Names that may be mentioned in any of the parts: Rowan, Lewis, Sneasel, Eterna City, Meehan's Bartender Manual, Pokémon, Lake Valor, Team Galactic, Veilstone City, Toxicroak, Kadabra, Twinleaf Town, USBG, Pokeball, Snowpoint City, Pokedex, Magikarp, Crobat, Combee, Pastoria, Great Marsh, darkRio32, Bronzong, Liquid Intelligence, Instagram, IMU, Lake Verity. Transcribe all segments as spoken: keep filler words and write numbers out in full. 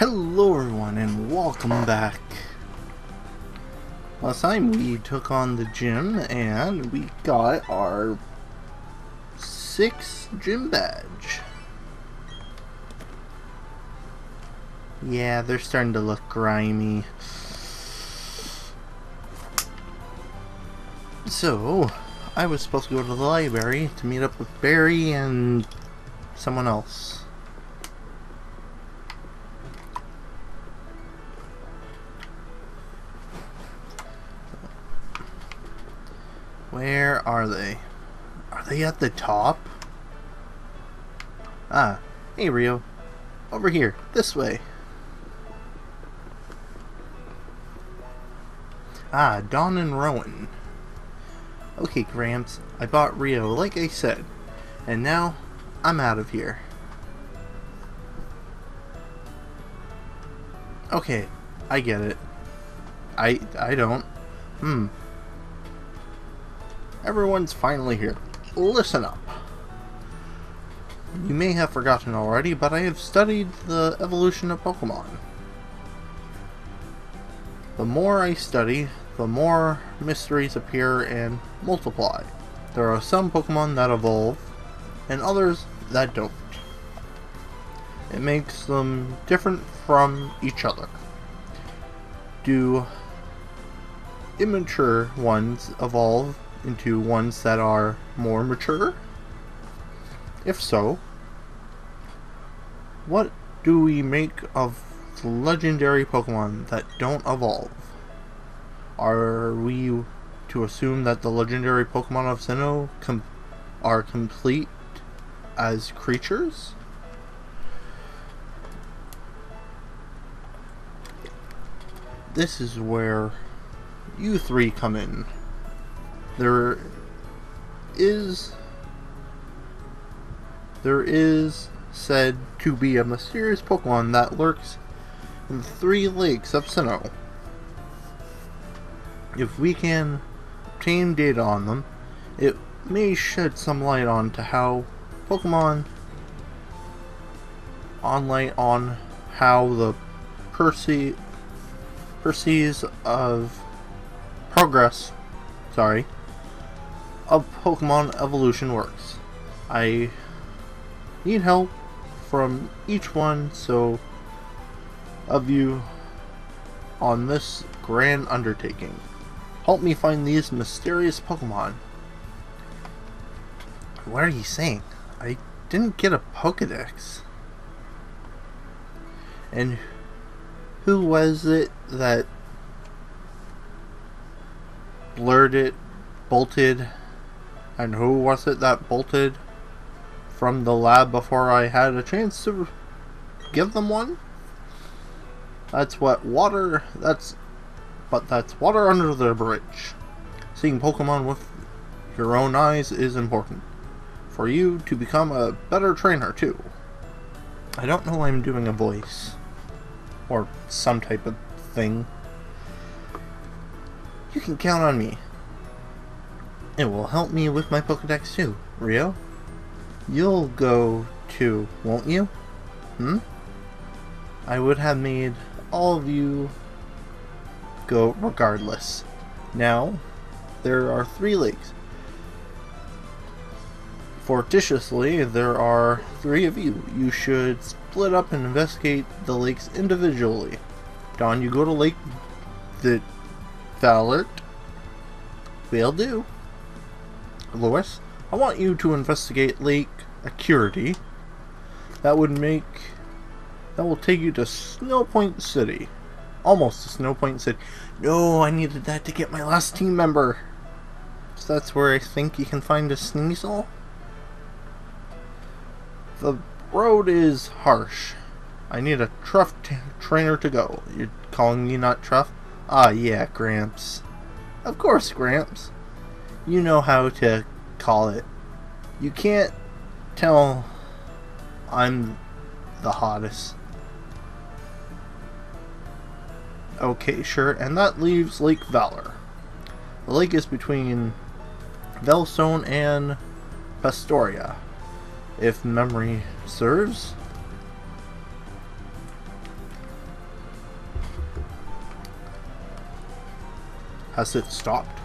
Hello everyone and welcome back. Last time we took on the gym and we got our sixth gym badge. Yeah, they're starting to look grimy. So, I was supposed to go to the library to meet up with Barry and someone else. Where are they? Are they at the top? Ah, hey Rio. Over here, this way. Ah, Dawn and Rowan. Okay, Gramps, I bought Rio like I said, and now I'm out of here. Okay, I get it. I I don't. Hmm. Everyone's finally here. Listen up. You may have forgotten already, but I have studied the evolution of Pokémon. The more I study, the more mysteries appear and multiply. There are some Pokémon that evolve, and others that don't. It makes them different from each other. Do immature ones evolve into ones that are more mature? If so, what do we make of the legendary Pokemon that don't evolve? Are we to assume that the legendary Pokemon of Sinnoh com are complete as creatures? This is where you three come in. There is, there is said to be a mysterious Pokemon that lurks in the three lakes of Sinnoh. If we can obtain data on them, it may shed some light on to how Pokemon, on light on how the perce perceives of progress, sorry, of Pokemon evolution works. I need help from each one so of you on this grand undertaking. Help me find these mysterious Pokemon. What are you saying? I didn't get a Pokedex. And who was it that blurted, bolted, and who was it that bolted from the lab before I had a chance to give them one? That's what water, that's, but that's water under the bridge. Seeing Pokemon with your own eyes is important for you to become a better trainer too. I don't know why I'm doing a voice or some type of thing. You can count on me. It will help me with my Pokedex too, Rio. You'll go too, won't you? Hmm? I would have made all of you go regardless. Now, there are three lakes. Fortuitously, there are three of you. You should split up and investigate the lakes individually. Dawn, you go to Lake the Valor. Will do. Lewis, I want you to investigate Lake Acuity. That would make... That will take you to Snowpoint City. Almost to Snowpoint City. No, I needed that to get my last team member. So that's where I think you can find a Sneasel. The road is harsh. I need a Truff trainer to go. You're calling me not Truff? Ah, yeah, Gramps. Of course, Gramps. You know how to call it. You can't tell I'm the hottest. Okay, sure, and that leaves Lake Valor. The lake is between Veilstone and Pastoria, if memory serves. Has it stopped?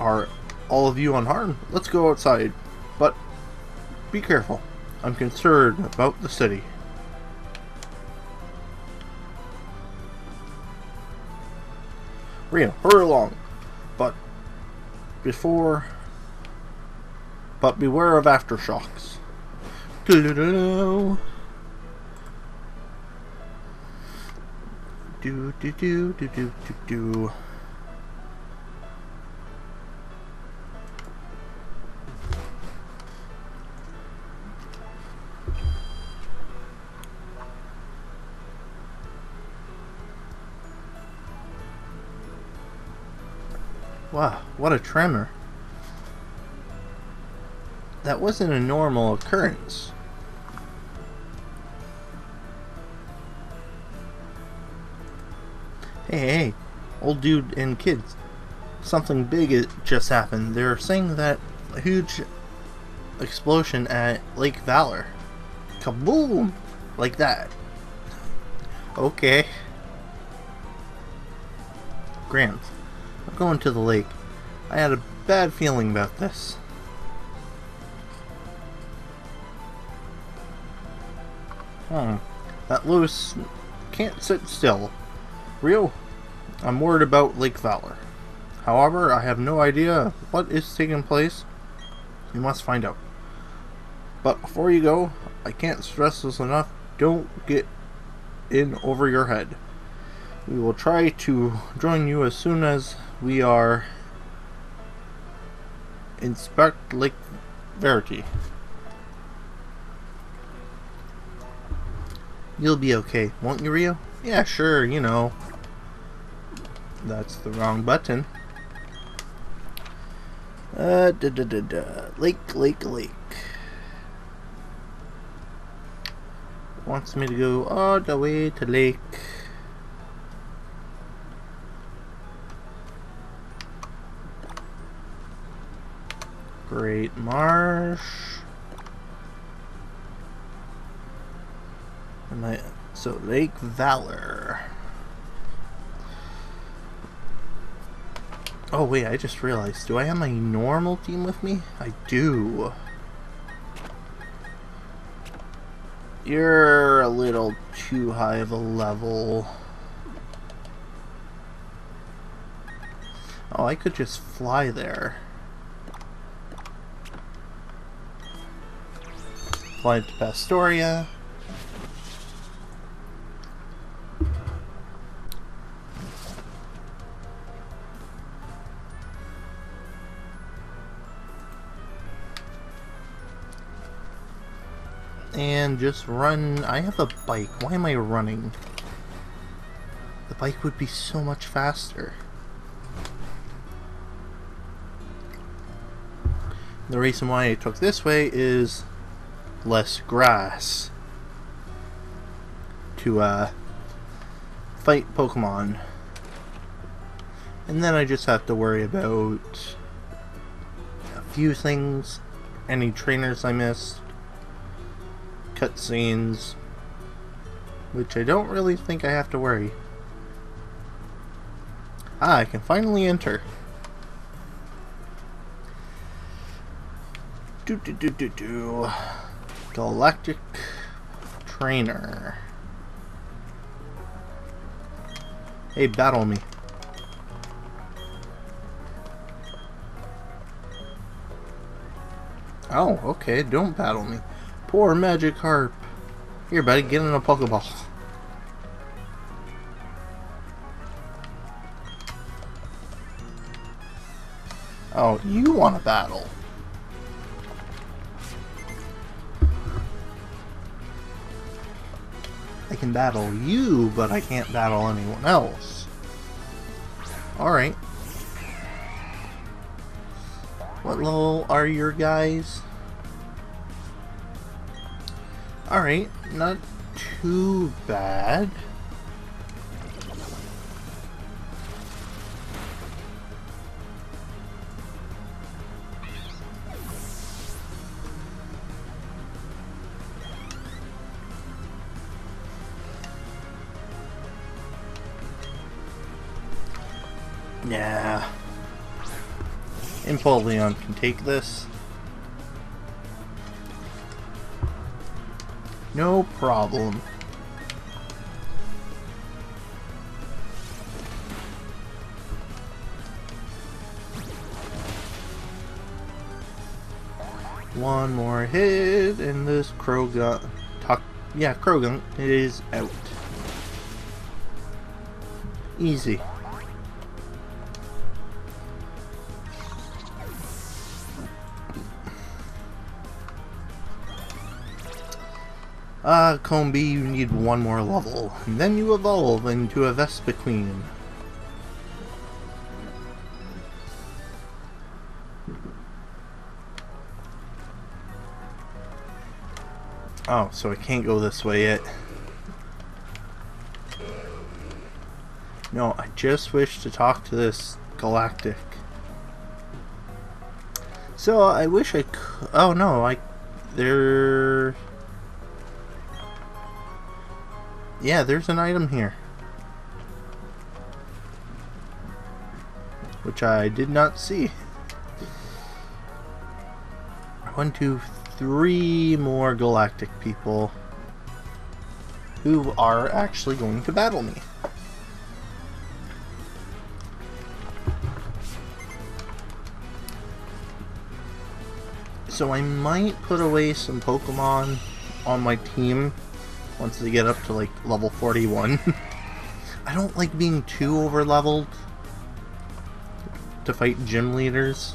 Are all of you unharmed? Let's go outside, but be careful. I'm concerned about the city. Rhea, hurry along, but before, but beware of aftershocks. Do-do-do-do. Do-do-do-do-do-do-do. Wow, what a tremor. That wasn't a normal occurrence. Hey, hey, old dude and kids. Something big just happened. They're saying that a huge explosion at Lake Valor. Kaboom! Like that. Okay. Grant. I'm going to the lake. I had a bad feeling about this. Hmm. That Lewis can't sit still. Rio, I'm worried about Lake Valor. However, I have no idea what is taking place. You must find out. But before you go, I can't stress this enough. Don't get in over your head. We will try to join you as soon as we are inspect Lake Verity. You'll be okay, won't you, Rio? Yeah, sure, you know. That's the wrong button. Uh, da da da da. Lake, lake, lake. Wants me to go all the way to lake. Great Marsh. And I, so Lake Valor. Oh wait, I just realized. Do I have my normal team with me? I do. You're a little too high of a level. Oh, I could just fly there. Fly to Pastoria. And just run. I have a bike. Why am I running? The bike would be so much faster. The reason why I took this way is less grass to uh, fight Pokemon, and then I just have to worry about a few things, any trainers I missed, cutscenes, which I don't really think I have to worry. Ah, I can finally enter. Do do do do do. Galactic trainer. Hey, battle me. Oh, okay, don't battle me. Poor Magikarp. Here, buddy, get in a Pokeball. Oh, you want a battle. I can battle you, but I can't battle anyone else. Alright. What level are your guys? Alright, not too bad. Nah. Empoleon can take this. No problem. One more hit, and this Croagunk, yeah, Croagunk is out. Easy. Ah, uh, Combee, you need one more level, and then you evolve into a Vespiquen. Oh, so I can't go this way yet. No, I just wish to talk to this Galactic. So, I wish I could... Oh, no, I... There... Yeah, there's an item here. Which I did not see. One, two, three. Three more galactic people who are actually going to battle me. So I might put away some Pokemon on my team once they get up to like level forty-one. I don't like being too over leveled to fight gym leaders.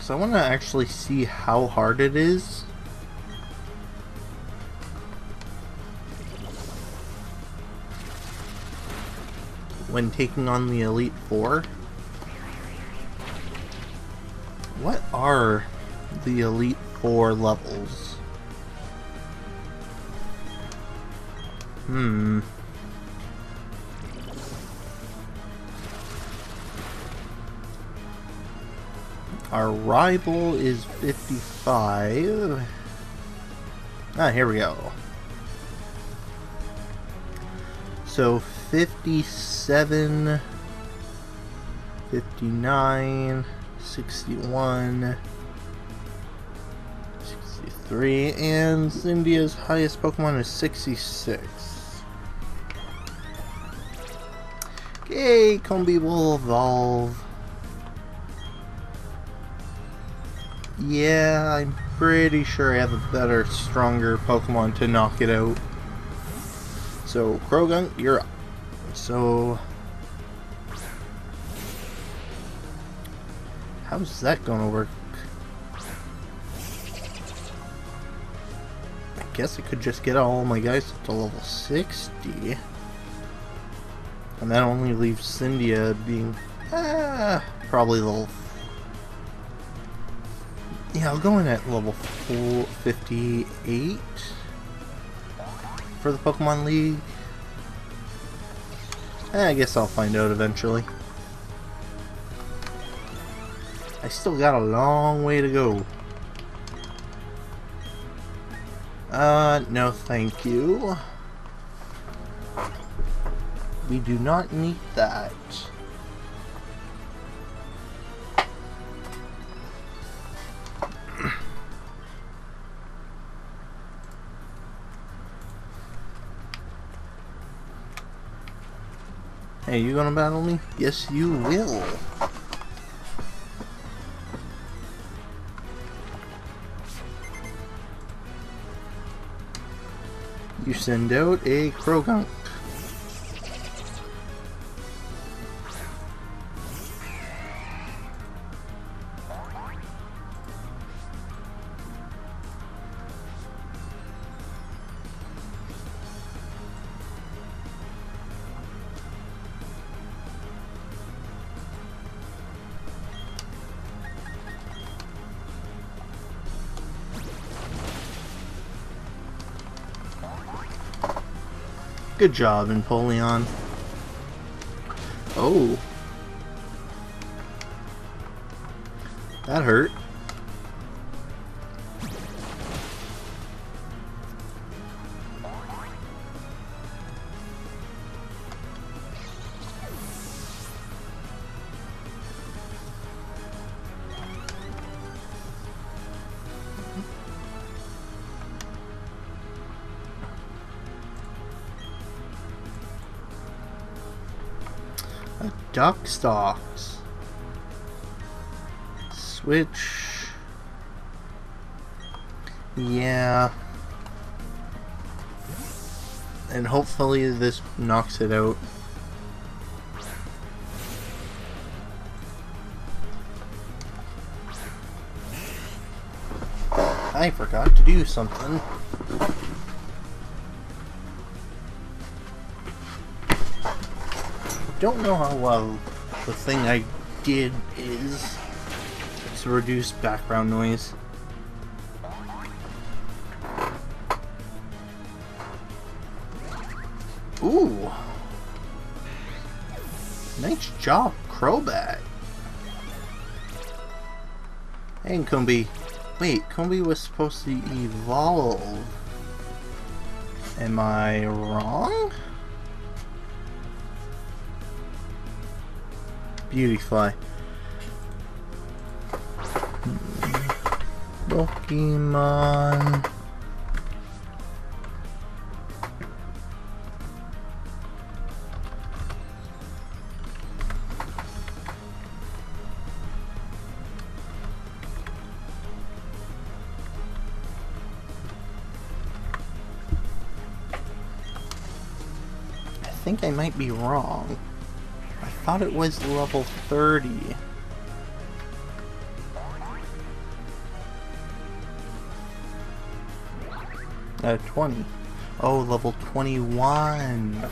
So I want to actually see how hard it is. When taking on the Elite Four. What are the Elite Four levels? Hmm. Our rival is fifty-five. Ah, here we go. So fifty-seven, fifty-nine, sixty-one, sixty-three, and Cynthia's highest Pokemon is sixty-six. Okay, Combee will evolve. Yeah, I'm pretty sure I have a better, stronger Pokemon to knock it out. So, Croagunk, you're up. So... How's that gonna work? I guess I could just get all my guys up to level sixty. And that only leaves Cyndia being... Ah, probably level... Yeah, I'll go in at level fifty-eight for the Pokemon League. Eh, I guess I'll find out eventually. I still got a long way to go. Uh, no thank you. We do not need that. Hey, you gonna battle me? Yes, you will. You send out a Croagunk. Good job, Empoleon. Oh. That hurt. duck stalks. Switch. Yeah. And hopefully this knocks it out. I forgot to do something. Don't know how well the thing I did is to reduce background noise. Ooh! Nice job, Crobat! And Combee. Wait, Combee was supposed to evolve. Am I wrong? Beautyfly. Pokemon. I think I might be wrong. I thought it was level thirty. Uh, twenty. Oh, level twenty-one.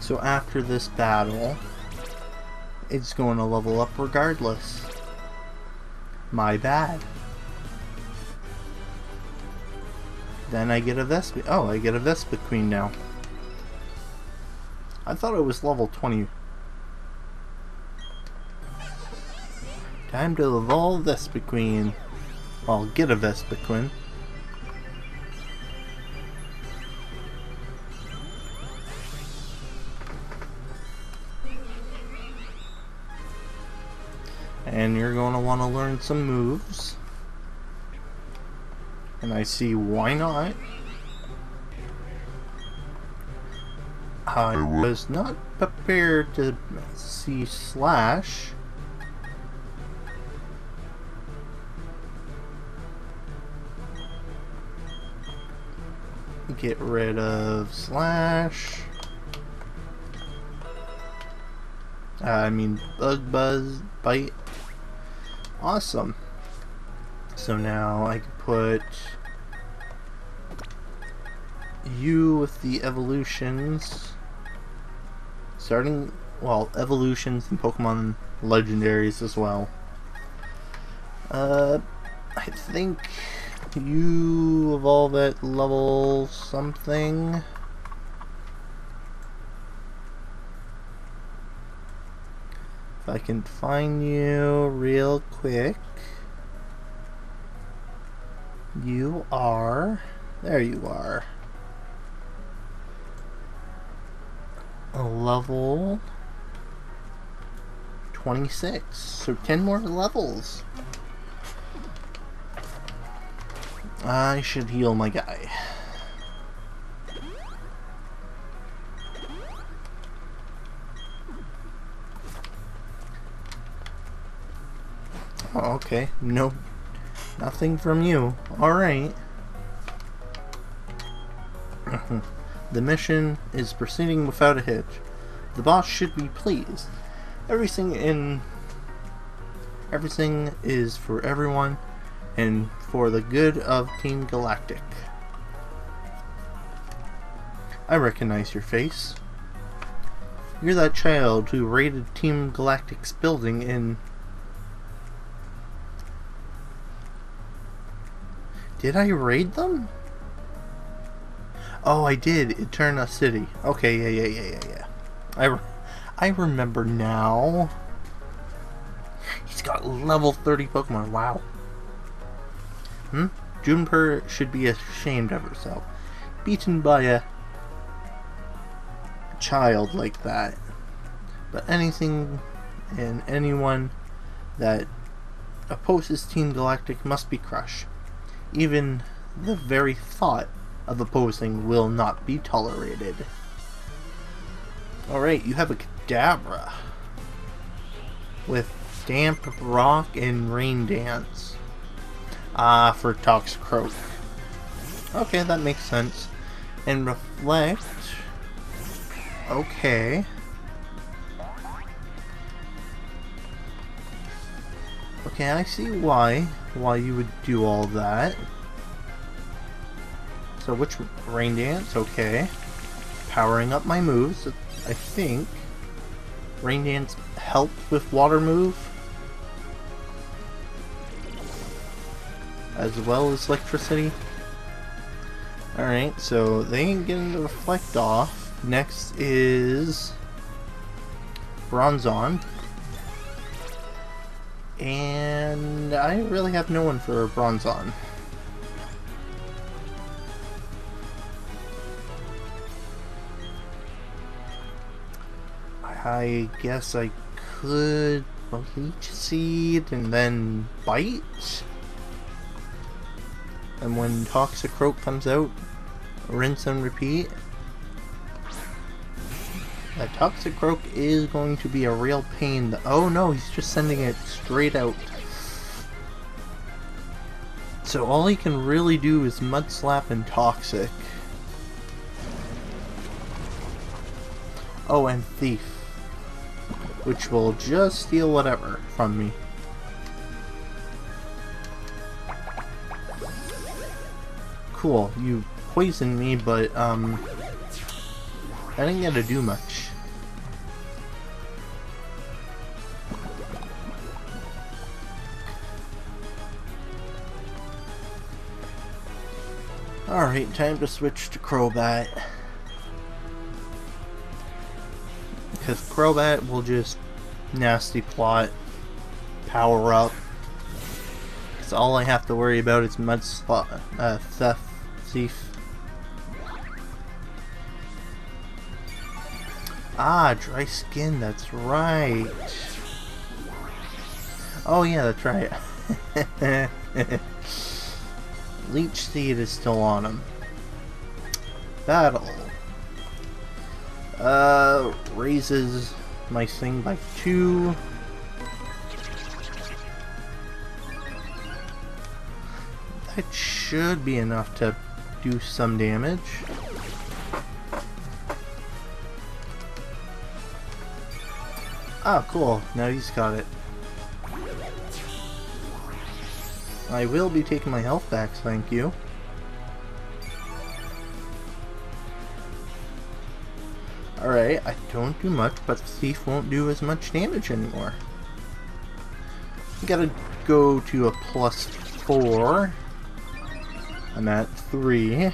So after this battle, it's going to level up regardless. My bad. Then I get a Vespi- oh, I get a Vespiquen now. I thought it was level twenty. Time to evolve Vespiquen. I'll get a Vespiquen. And you're going to want to learn some moves. And I see why not. I was not prepared to see Slash. Get rid of Slash. Uh, I mean Bug Buzz Bite. Awesome. So now I can put you with the evolutions. Starting, well, evolutions and Pokemon legendaries as well. Uh, I think you evolve at level something. If I can find you real quick. You are, there you are. Level twenty-six, so ten more levels. I should heal my guy. Oh, okay, nope, nothing from you. Alright. The mission is proceeding without a hitch. The boss should be pleased. Everything in everything is for everyone and for the good of Team Galactic. I recognize your face. You're that child who raided Team Galactic's building in... Did I raid them? Oh, I did. Eterna City. Okay, yeah, yeah, yeah, yeah, yeah. I, re I remember now. He's got level thirty Pokemon. Wow. Hmm? Juniper should be ashamed of herself. Beaten by a child like that. But anything and anyone that opposes Team Galactic must be crushed. Even the very thought of opposing will not be tolerated. Alright, you have a Kadabra with Damp Rock and Rain Dance uh, for Toxicroak. Okay, that makes sense. And Reflect. Okay. Okay, I see why why you would do all that. So which Rain Dance? Okay. Powering up my moves, I think. Rain Dance helps with water move. As well as electricity. Alright, so they ain't getting the Reflect off. Next is Bronzong. And I really have no one for Bronzong. I guess I could Leech Seed and then Bite. And when Toxicroak comes out, rinse and repeat. That Toxicroak is going to be a real pain. Th oh no, he's just sending it straight out. So all he can really do is Mud Slap and Toxic. Oh, and Thief, which will just steal whatever from me. Cool, you poisoned me, but um, I didn't get to do much. Alright, time to switch to Crobat. Because Crobat will just nasty plot, power up. So all I have to worry about is Mud Slap, uh, Theft, Thief. Ah, Dry Skin, that's right. Oh yeah, that's right. Leech Seed is still on him. Battle. Uh, raises my thing by two. That should be enough to do some damage. Ah, cool. Now he's got it. I will be taking my health back, thank you. Alright, I don't do much, but Thief won't do as much damage anymore. Gotta go to a plus four. I'm at three.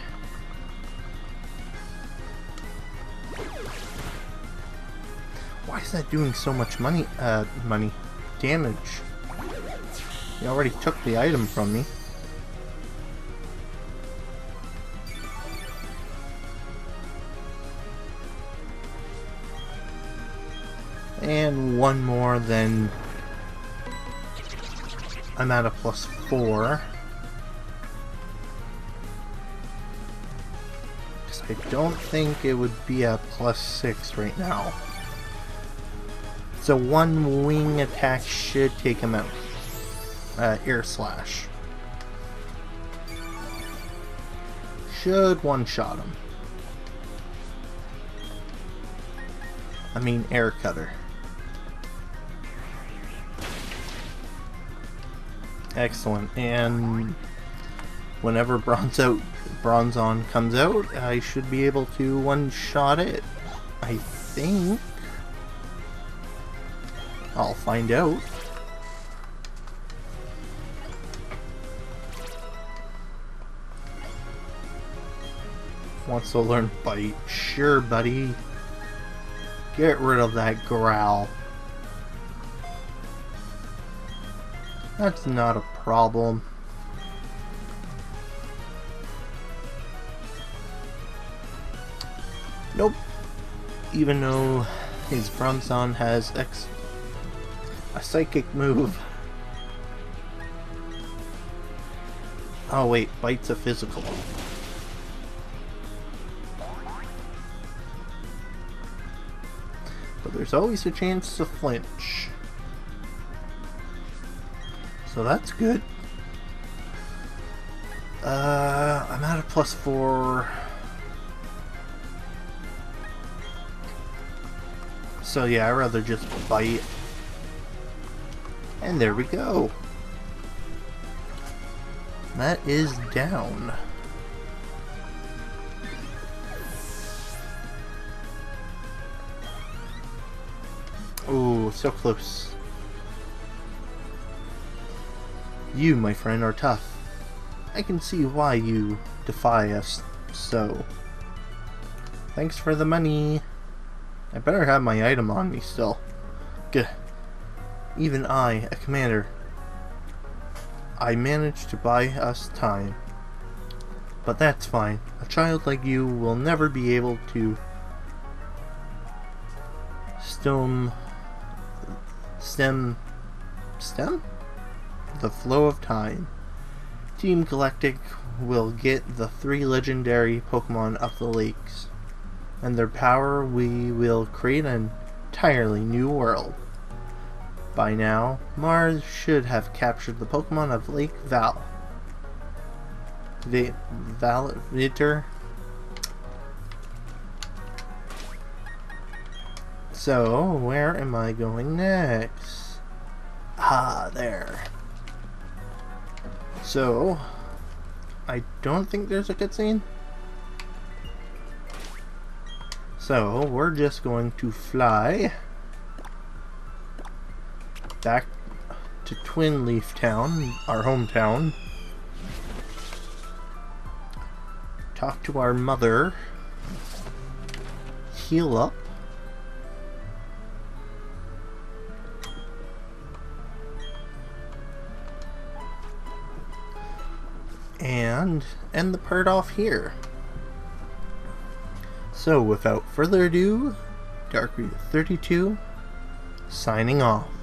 That doing so much money, uh, money, damage. He already took the item from me. And one more, then I'm at a plus four. Because I don't think it would be a plus six right now. So one wing attack should take him out. Uh, Air Slash. Should one-shot him. I mean Air Cutter. Excellent. And whenever Bronze out, Bronzong comes out, I should be able to one-shot it. I think. I'll find out. Wants to learn Bite. Sure, buddy. Get rid of that growl. That's not a problem. Nope. Even though his Bronzong has X. A psychic move. Oh wait, Bite's a physical. But there's always a chance to flinch. So that's good. Uh, I'm at a plus four. So yeah, I'd rather just bite. And there we go. That is down. Ooh, so close. You, my friend, are tough. I can see why you defy us so. Thanks for the money. I better have my item on me still. Gah. Even I, a commander, I managed to buy us time. But that's fine. A child like you will never be able to stem, stem, stem? the flow of time. Team Galactic will get the three legendary Pokémon of the lakes, and their power we will create an entirely new world. By now, Mars should have captured the Pokémon of Lake Val. The Valor. So, where am I going next? Ah, there. So, I don't think there's a cutscene. So, we're just going to fly back to Twinleaf Town, our hometown. Talk to our mother. Heal up. And end the part off here. So without further ado, dark Rio thirty-two signing off.